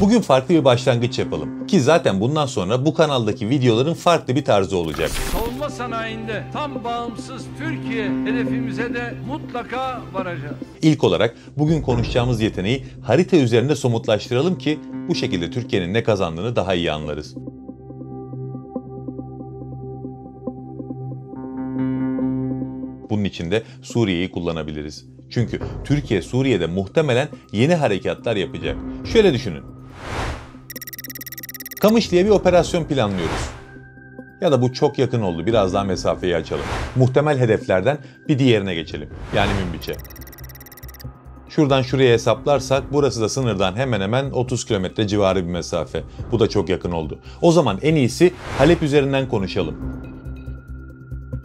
Bugün farklı bir başlangıç yapalım. Ki zaten bundan sonra bu kanaldaki videoların farklı bir tarzı olacak. Savunma sanayinde tam bağımsız Türkiye hedefimize de mutlaka varacağız. İlk olarak bugün konuşacağımız yeteneği harita üzerinde somutlaştıralım ki bu şekilde Türkiye'nin ne kazandığını daha iyi anlarız. Bunun için de Suriye'yi kullanabiliriz. Çünkü Türkiye Suriye'de muhtemelen yeni harekatlar yapacak. Şöyle düşünün. Kamışlı'ya bir operasyon planlıyoruz. Ya da bu çok yakın oldu, biraz daha mesafeyi açalım. Muhtemel hedeflerden bir diğerine geçelim. Yani Münbiç'e. Şuradan şuraya hesaplarsak burası da sınırdan hemen hemen 30 kilometre civarı bir mesafe. Bu da çok yakın oldu. O zaman en iyisi Halep üzerinden konuşalım.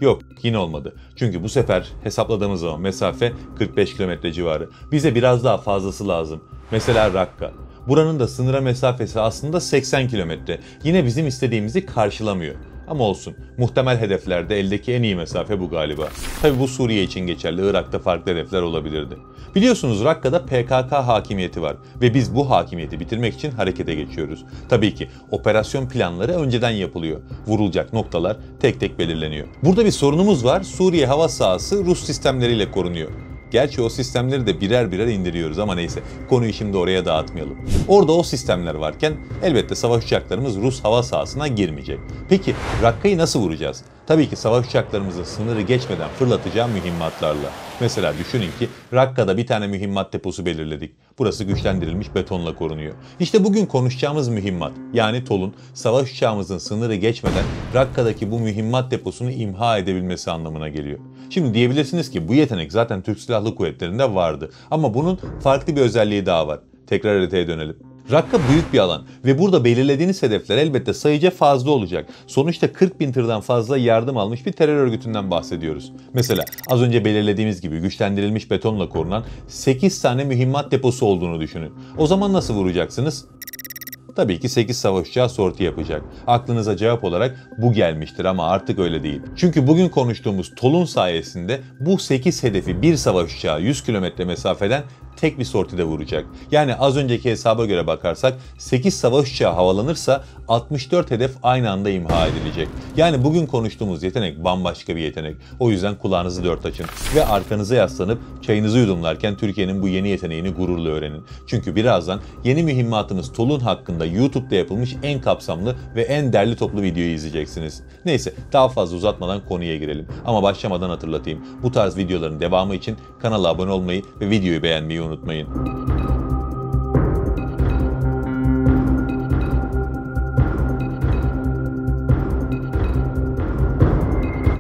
Yok, yine olmadı. Çünkü bu sefer hesapladığımız zaman mesafe 45 kilometre civarı. Bize biraz daha fazlası lazım. Mesela Rakka. Buranın da sınıra mesafesi aslında 80 kilometre. Yine bizim istediğimizi karşılamıyor. Ama olsun. Muhtemel hedeflerde eldeki en iyi mesafe bu galiba. Tabi bu Suriye için geçerli. Irak'ta farklı hedefler olabilirdi. Biliyorsunuz Rakka'da PKK hakimiyeti var. Ve biz bu hakimiyeti bitirmek için harekete geçiyoruz. Tabii ki operasyon planları önceden yapılıyor. Vurulacak noktalar tek tek belirleniyor. Burada bir sorunumuz var. Suriye hava sahası Rus sistemleriyle korunuyor. Gerçi o sistemleri de birer birer indiriyoruz ama neyse konuyu şimdi oraya dağıtmayalım. Orada o sistemler varken elbette savaş uçaklarımız Rus hava sahasına girmeyecek. Peki Rakka'yı nasıl vuracağız? Tabii ki savaş uçaklarımızı sınırı geçmeden fırlatacağım mühimmatlarla. Mesela düşünün ki Rakka'da bir tane mühimmat deposu belirledik. Burası güçlendirilmiş betonla korunuyor. İşte bugün konuşacağımız mühimmat yani Tolun savaş uçağımızın sınırı geçmeden Rakka'daki bu mühimmat deposunu imha edebilmesi anlamına geliyor. Şimdi diyebilirsiniz ki bu yetenek zaten Türk Silahlı Kuvvetleri'nde vardı ama bunun farklı bir özelliği daha var. Tekrar haritaya dönelim. Rakka büyük bir alan ve burada belirlediğiniz hedefler elbette sayıca fazla olacak. Sonuçta 40 bin tırdan fazla yardım almış bir terör örgütünden bahsediyoruz. Mesela az önce belirlediğimiz gibi güçlendirilmiş betonla korunan 8 tane mühimmat deposu olduğunu düşünün. O zaman nasıl vuracaksınız? Tabii ki 8 savaş uçağı sorti yapacak. Aklınıza cevap olarak bu gelmiştir ama artık öyle değil. Çünkü bugün konuştuğumuz Tolun sayesinde bu 8 hedefi bir savaş uçağı 100 kilometre mesafeden tek bir sortide vuracak. Yani az önceki hesaba göre bakarsak 8 savaş uçağı havalanırsa 64 hedef aynı anda imha edilecek. Yani bugün konuştuğumuz yetenek bambaşka bir yetenek. O yüzden kulağınızı dört açın ve arkanıza yaslanıp çayınızı yudumlarken Türkiye'nin bu yeni yeteneğini gururla öğrenin. Çünkü birazdan yeni mühimmatımız Tolun hakkında YouTube'da yapılmış en kapsamlı ve en derli toplu videoyu izleyeceksiniz. Neyse daha fazla uzatmadan konuya girelim. Ama başlamadan hatırlatayım. Bu tarz videoların devamı için kanala abone olmayı ve videoyu beğenmeyi unutmayın.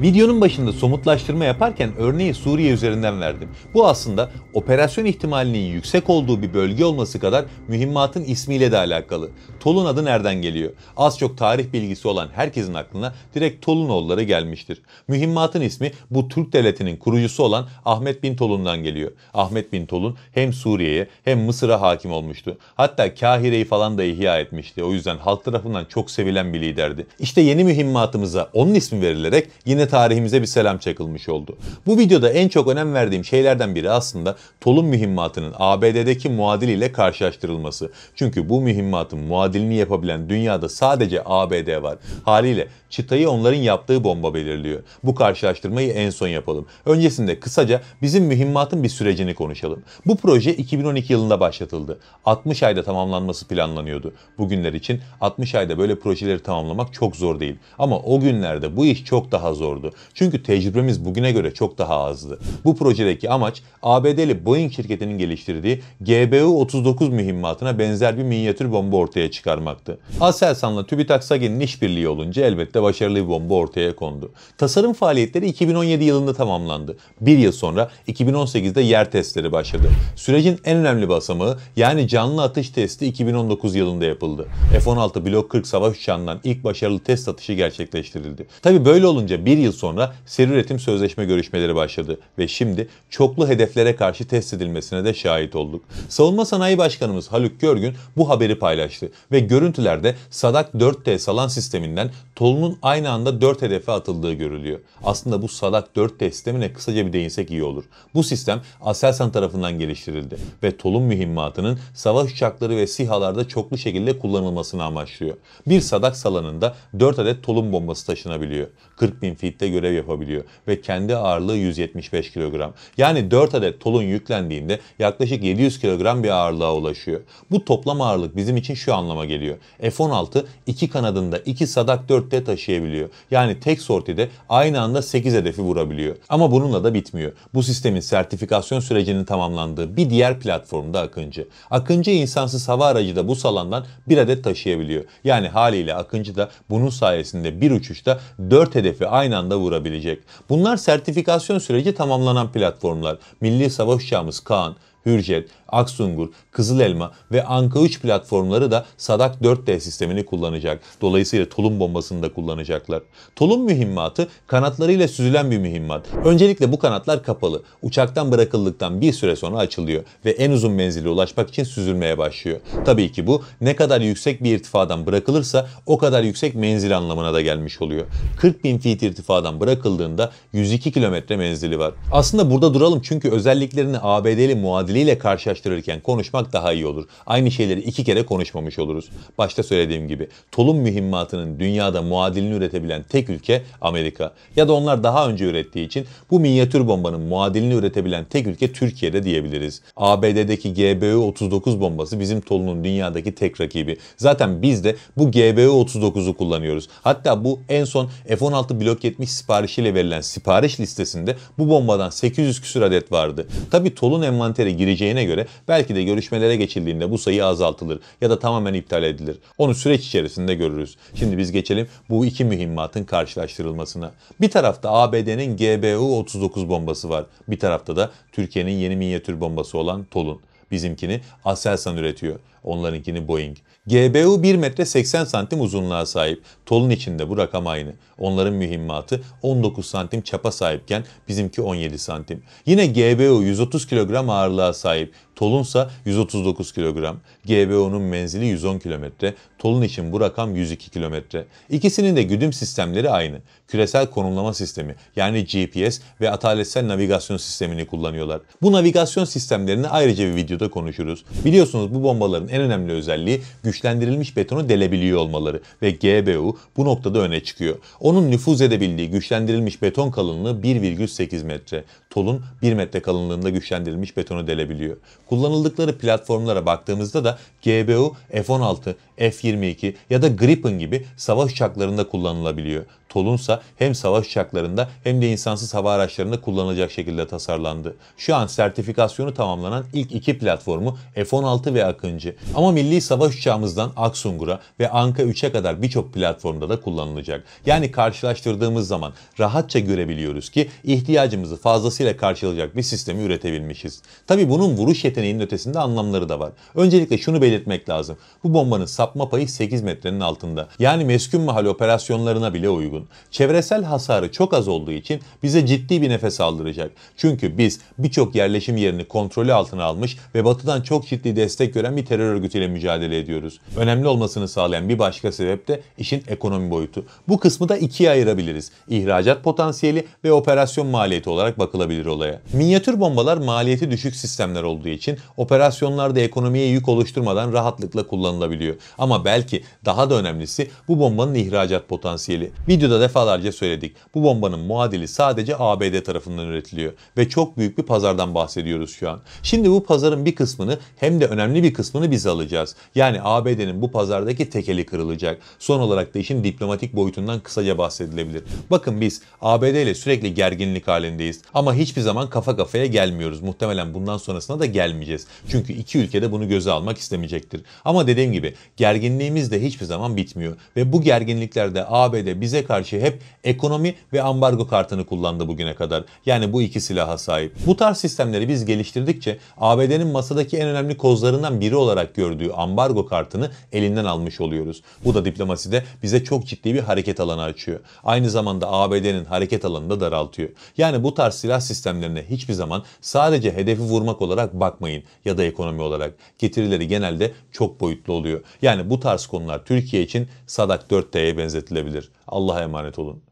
Videonun başında somutlaştırma yaparken örneği Suriye üzerinden verdim. Bu aslında operasyon ihtimalinin yüksek olduğu bir bölge olması kadar mühimmatın ismiyle de alakalı. Tolun adı nereden geliyor? Az çok tarih bilgisi olan herkesin aklına direkt Tolunoğulları gelmiştir. Mühimmatın ismi bu Türk devletinin kurucusu olan Ahmet bin Tolun'dan geliyor. Ahmet bin Tolun hem Suriye'ye hem Mısır'a hakim olmuştu. Hatta Kahire'yi falan da ihya etmişti. O yüzden halk tarafından çok sevilen bir liderdi. İşte yeni mühimmatımıza onun ismi verilerek yine tarihimize bir selam çakılmış oldu. Bu videoda en çok önem verdiğim şeylerden biri aslında Tolun mühimmatının ABD'deki muadiliyle karşılaştırılması. Çünkü bu mühimmatın muadilini yapabilen dünyada sadece ABD var. Haliyle çıtayı onların yaptığı bomba belirliyor. Bu karşılaştırmayı en son yapalım. Öncesinde kısaca bizim mühimmatın bir sürecini konuşalım. Bu proje 2012 yılında başlatıldı. 60 ayda tamamlanması planlanıyordu. Bugünler için 60 ayda böyle projeleri tamamlamak çok zor değil. Ama o günlerde bu iş çok daha zordu. Çünkü tecrübemiz bugüne göre çok daha azdı. Bu projedeki amaç ABD'li Boeing şirketinin geliştirdiği GBU-39 mühimmatına benzer bir minyatür bomba ortaya çıkarmaktı. Aselsan'la TÜBİTAK SAGE'nin işbirliği olunca elbette başarılı bir bomba ortaya kondu. Tasarım faaliyetleri 2017 yılında tamamlandı. Bir yıl sonra 2018'de yer testleri başladı. Sürecin en önemli basamağı yani canlı atış testi 2019 yılında yapıldı. F-16 Blok 40 savaş uçağından ilk başarılı test atışı gerçekleştirildi. Tabi böyle olunca bir yıl yıl sonra seri üretim sözleşme görüşmeleri başladı ve şimdi çoklu hedeflere karşı test edilmesine de şahit olduk. Savunma Sanayi Başkanımız Haluk Görgün bu haberi paylaştı ve görüntülerde Sadak 4T salan sisteminden Tolun'un aynı anda 4 hedefe atıldığı görülüyor. Aslında bu Sadak 4T sistemine kısaca bir değinsek iyi olur. Bu sistem Aselsan tarafından geliştirildi ve Tolun mühimmatının savaş uçakları ve SİHA'larda çoklu şekilde kullanılmasını amaçlıyor. Bir Sadak salanında 4 adet Tolun bombası taşınabiliyor. 40.000 feet'te görev yapabiliyor ve kendi ağırlığı 175 kilogram. Yani 4 adet Tolun yüklendiğinde yaklaşık 700 kilogram bir ağırlığa ulaşıyor. Bu toplam ağırlık bizim için şu anlama geliyor. F-16 iki kanadında 2 Sadak 4T taşıyabiliyor. Yani tek sortide aynı anda 8 hedefi vurabiliyor. Ama bununla da bitmiyor. Bu sistemin sertifikasyon sürecinin tamamlandığı bir diğer platformda Akıncı. Akıncı insansız hava aracı da bu salandan 1 adet taşıyabiliyor. Yani haliyle Akıncı da bunun sayesinde bir uçuşta 4 hedefi aynı anda vurabilecek. Bunlar sertifikasyon süreci tamamlanan platformlar. Milli savaş uçağımız Kaan, Hürjet, Aksungur, Kızıl Elma ve Anka 3 platformları da Sadak 4T sistemini kullanacak. Dolayısıyla Tolun bombasını da kullanacaklar. Tolun mühimmatı kanatlarıyla süzülen bir mühimmat. Öncelikle bu kanatlar kapalı. Uçaktan bırakıldıktan bir süre sonra açılıyor ve en uzun menzile ulaşmak için süzülmeye başlıyor. Tabii ki bu ne kadar yüksek bir irtifadan bırakılırsa o kadar yüksek menzil anlamına da gelmiş oluyor. 40.000 feet irtifadan bırakıldığında 102 kilometre menzili var. Aslında burada duralım çünkü özelliklerini ABD'li muadiliyle karşılaştırırken konuşmak daha iyi olur. Aynı şeyleri iki kere konuşmamış oluruz. Başta söylediğim gibi Tolun mühimmatının dünyada muadilini üretebilen tek ülke Amerika. Ya da onlar daha önce ürettiği için bu minyatür bombanın muadilini üretebilen tek ülke Türkiye'de diyebiliriz. ABD'deki GBU-39 bombası bizim Tolun'un dünyadaki tek rakibi. Zaten biz de bu GBU-39'u kullanıyoruz. Hatta bu en son F-16 Blok 70 siparişiyle verilen sipariş listesinde bu bombadan 800 küsur adet vardı. Tabi Tolun envanteri gireceğine göre belki de görüşmelere geçildiğinde bu sayı azaltılır ya da tamamen iptal edilir. Onu süreç içerisinde görürüz. Şimdi biz geçelim bu iki mühimmatın karşılaştırılmasına. Bir tarafta ABD'nin GBU-39 bombası var. Bir tarafta da Türkiye'nin yeni minyatür bombası olan Tolun. Bizimkini Aselsan üretiyor. Onlarınkini Boeing. GBU 1 metre 80 santim uzunluğa sahip. Tolun içinde bu rakam aynı. Onların mühimmatı 19 santim çapa sahipken bizimki 17 santim. Yine GBU 130 kilogram ağırlığa sahip. Tolunsa 139 kilogram. GBU'nun menzili 110 kilometre. Tolun için bu rakam 102 kilometre. İkisinin de güdüm sistemleri aynı. Küresel konumlama sistemi yani GPS ve ataletsel navigasyon sistemini kullanıyorlar. Bu navigasyon sistemlerini ayrıca bir videoda konuşuruz. Biliyorsunuz bu bombaların en önemli özelliği güçlendirilmiş betonu delebiliyor olmaları ve GBU bu noktada öne çıkıyor. Onun nüfuz edebildiği güçlendirilmiş beton kalınlığı 1,8 metre. Tolun 1 metre kalınlığında güçlendirilmiş betonu delebiliyor. Kullanıldıkları platformlara baktığımızda da GBU F-16, F-22 ya da Gripen gibi savaş uçaklarında kullanılabiliyor. Tolunsa hem savaş uçaklarında hem de insansız hava araçlarında kullanılacak şekilde tasarlandı. Şu an sertifikasyonu tamamlanan ilk iki platformu F-16 ve Akıncı. Ama milli savaş uçağımızdan Aksungur'a ve Anka 3'e kadar birçok platformda da kullanılacak. Yani karşılaştırdığımız zaman rahatça görebiliyoruz ki ihtiyacımızı fazlasıyla karşılayacak bir sistemi üretebilmişiz. Tabii bunun vuruş yeteneğinin ötesinde anlamları da var. Öncelikle şunu belirtmek lazım. Bu bombanın sapma payı 8 metrenin altında. Yani meskun mahal operasyonlarına bile uygun. Çevresel hasarı çok az olduğu için bize ciddi bir nefes aldıracak. Çünkü biz birçok yerleşim yerini kontrolü altına almış ve batıdan çok ciddi destek gören bir terör örgütüyle mücadele ediyoruz. Önemli olmasını sağlayan bir başka sebep de işin ekonomi boyutu. Bu kısmı da ikiye ayırabiliriz. İhracat potansiyeli ve operasyon maliyeti olarak bakılabilir olaya. Minyatür bombalar maliyeti düşük sistemler olduğu için operasyonlarda ekonomiye yük oluşturmadan rahatlıkla kullanılabiliyor. Ama belki daha da önemlisi bu bombanın ihracat potansiyeli. Videoda defalarca söyledik. Bu bombanın muadili sadece ABD tarafından üretiliyor ve çok büyük bir pazardan bahsediyoruz şu an. Şimdi bu pazarın bir kısmını hem de önemli bir kısmını biz alacağız. Yani ABD'nin bu pazardaki tekeli kırılacak. Son olarak da işin diplomatik boyutundan kısaca bahsedilebilir. Bakın biz ABD ile sürekli gerginlik halindeyiz ama hiçbir zaman kafa kafaya gelmiyoruz. Muhtemelen bundan sonrasına da gelmeyeceğiz. vermeyeceğiz. Çünkü iki ülke de bunu göze almak istemeyecektir. Ama dediğim gibi gerginliğimiz de hiçbir zaman bitmiyor. Ve bu gerginliklerde ABD bize karşı hep ekonomi ve ambargo kartını kullandı bugüne kadar. Yani bu iki silaha sahip. Bu tarz sistemleri biz geliştirdikçe ABD'nin masadaki en önemli kozlarından biri olarak gördüğü ambargo kartını elinden almış oluyoruz. Bu da diplomaside bize çok ciddi bir hareket alanı açıyor. Aynı zamanda ABD'nin hareket alanını da daraltıyor. Yani bu tarz silah sistemlerine hiçbir zaman sadece hedefi vurmak olarak bakmayın ya da ekonomi olarak. Getirileri genelde çok boyutlu oluyor. Yani bu tarz konular Türkiye için Sadak 4T'ye benzetilebilir. Allah'a emanet olun.